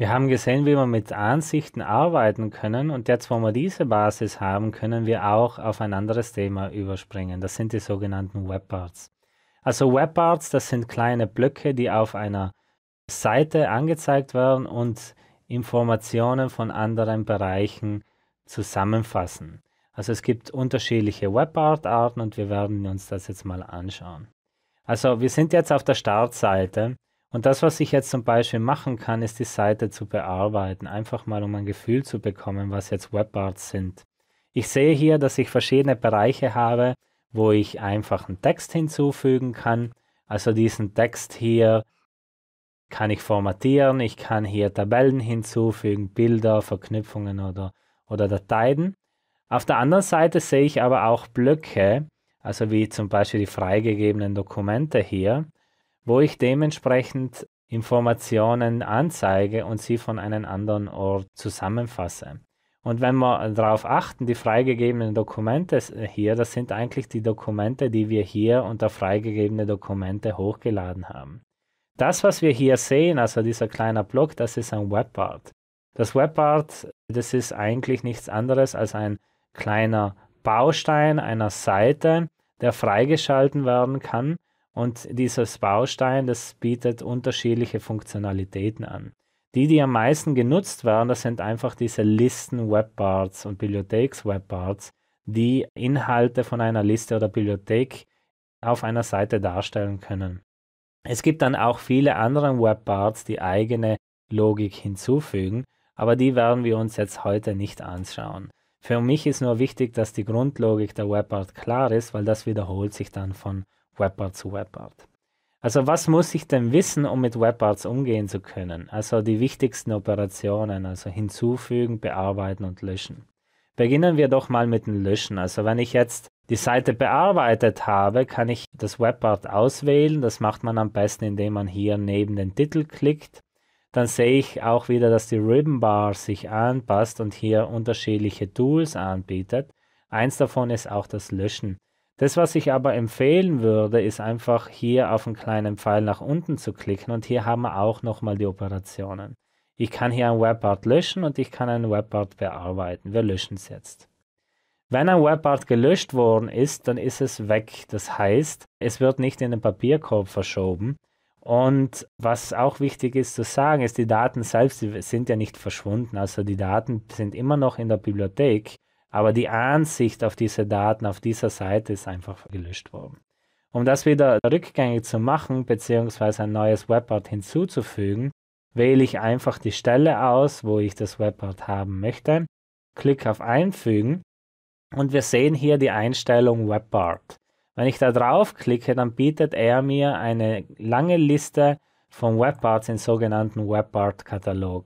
Wir haben gesehen, wie wir mit Ansichten arbeiten können, und jetzt, wo wir diese Basis haben, können wir auch auf ein anderes Thema überspringen. Das sind die sogenannten Webparts. Also Webparts, das sind kleine Blöcke, die auf einer Seite angezeigt werden und Informationen von anderen Bereichen zusammenfassen. Also es gibt unterschiedliche Webpart-Arten und wir werden uns das jetzt mal anschauen. Also wir sind jetzt auf der Startseite. Und das, was ich jetzt zum Beispiel machen kann, ist die Seite zu bearbeiten, einfach mal um ein Gefühl zu bekommen, was jetzt Webparts sind. Ich sehe hier, dass ich verschiedene Bereiche habe, wo ich einfach einen Text hinzufügen kann. Also diesen Text hier kann ich formatieren, ich kann hier Tabellen hinzufügen, Bilder, Verknüpfungen oder Dateien. Auf der anderen Seite sehe ich aber auch Blöcke, also wie zum Beispiel die freigegebenen Dokumente hier, wo ich dementsprechend Informationen anzeige und sie von einem anderen Ort zusammenfasse. Und wenn wir darauf achten, die freigegebenen Dokumente hier, das sind eigentlich die Dokumente, die wir hier unter freigegebene Dokumente hochgeladen haben. Das, was wir hier sehen, also dieser kleine Block, das ist ein Webpart. Das Webpart, das ist eigentlich nichts anderes als ein kleiner Baustein einer Seite, der freigeschalten werden kann. Und dieses Baustein, das bietet unterschiedliche Funktionalitäten an. Die am meisten genutzt werden, das sind einfach diese Listen-Webparts und Bibliotheks-Webparts, die Inhalte von einer Liste oder Bibliothek auf einer Seite darstellen können. Es gibt dann auch viele andere Webparts, die eigene Logik hinzufügen, aber die werden wir uns jetzt heute nicht anschauen. Für mich ist nur wichtig, dass die Grundlogik der Webpart klar ist, weil das wiederholt sich dann von Webpart zu Webpart. Also was muss ich denn wissen, um mit Webparts umgehen zu können? Also die wichtigsten Operationen, also hinzufügen, bearbeiten und löschen. Beginnen wir doch mal mit dem Löschen. Also wenn ich jetzt die Seite bearbeitet habe, kann ich das Webpart auswählen. Das macht man am besten, indem man hier neben den Titel klickt. Dann sehe ich auch wieder, dass die Ribbon Bar sich anpasst und hier unterschiedliche Tools anbietet. Eins davon ist auch das Löschen. Das, was ich aber empfehlen würde, ist einfach hier auf einen kleinen Pfeil nach unten zu klicken, und hier haben wir auch nochmal die Operationen. Ich kann hier ein Webpart löschen und ich kann einen Webpart bearbeiten. Wir löschen es jetzt. Wenn ein Webpart gelöscht worden ist, dann ist es weg. Das heißt, es wird nicht in den Papierkorb verschoben. Und was auch wichtig ist zu sagen, ist, die Daten selbst, die sind ja nicht verschwunden. Also die Daten sind immer noch in der Bibliothek. Aber die Ansicht auf diese Daten auf dieser Seite ist einfach gelöscht worden. Um das wieder rückgängig zu machen bzw. ein neues Webpart hinzuzufügen, wähle ich einfach die Stelle aus, wo ich das Webpart haben möchte, klicke auf Einfügen und wir sehen hier die Einstellung Webpart. Wenn ich da drauf klicke, dann bietet er mir eine lange Liste von Webparts im sogenannten Webpart-Katalog.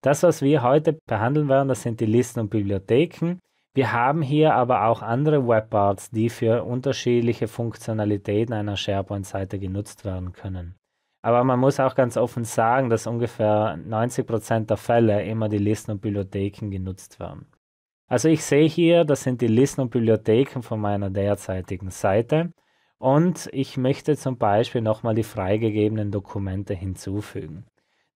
Das, was wir heute behandeln werden, das sind die Listen und Bibliotheken. Wir haben hier aber auch andere Webparts, die für unterschiedliche Funktionalitäten einer SharePoint-Seite genutzt werden können. Aber man muss auch ganz offen sagen, dass ungefähr 90% der Fälle immer die Listen und Bibliotheken genutzt werden. Also ich sehe hier, das sind die Listen und Bibliotheken von meiner derzeitigen Seite, und ich möchte zum Beispiel nochmal die freigegebenen Dokumente hinzufügen.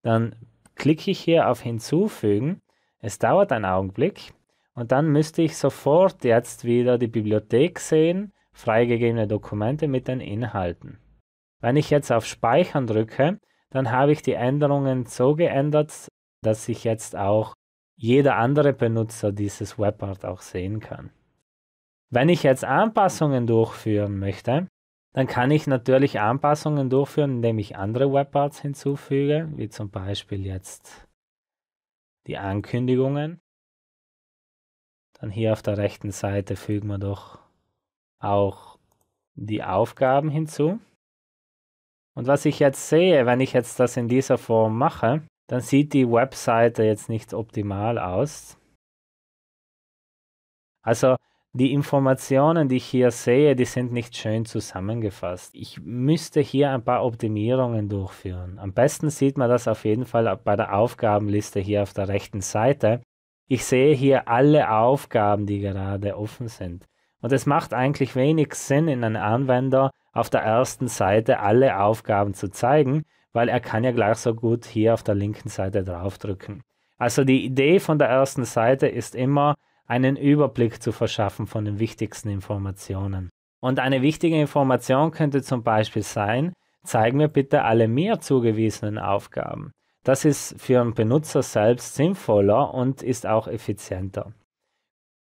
Dann klicke ich hier auf Hinzufügen, es dauert einen Augenblick. Und dann müsste ich sofort jetzt wieder die Bibliothek sehen, freigegebene Dokumente mit den Inhalten. Wenn ich jetzt auf Speichern drücke, dann habe ich die Änderungen so geändert, dass ich jetzt auch jeder andere Benutzer dieses Webpart auch sehen kann. Wenn ich jetzt Anpassungen durchführen möchte, dann kann ich natürlich Anpassungen durchführen, indem ich andere Webparts hinzufüge, wie zum Beispiel jetzt die Ankündigungen. Dann hier auf der rechten Seite fügen wir doch auch die Aufgaben hinzu. Und was ich jetzt sehe, wenn ich jetzt das in dieser Form mache, dann sieht die Webseite jetzt nicht optimal aus. Also die Informationen, die ich hier sehe, die sind nicht schön zusammengefasst. Ich müsste hier ein paar Optimierungen durchführen. Am besten sieht man das auf jeden Fall bei der Aufgabenliste hier auf der rechten Seite. Ich sehe hier alle Aufgaben, die gerade offen sind. Und es macht eigentlich wenig Sinn, in einem Anwender auf der ersten Seite alle Aufgaben zu zeigen, weil er kann ja gleich so gut hier auf der linken Seite draufdrücken. Also die Idee von der ersten Seite ist immer, einen Überblick zu verschaffen von den wichtigsten Informationen. Und eine wichtige Information könnte zum Beispiel sein, zeig mir bitte alle mir zugewiesenen Aufgaben. Das ist für einen Benutzer selbst sinnvoller und ist auch effizienter.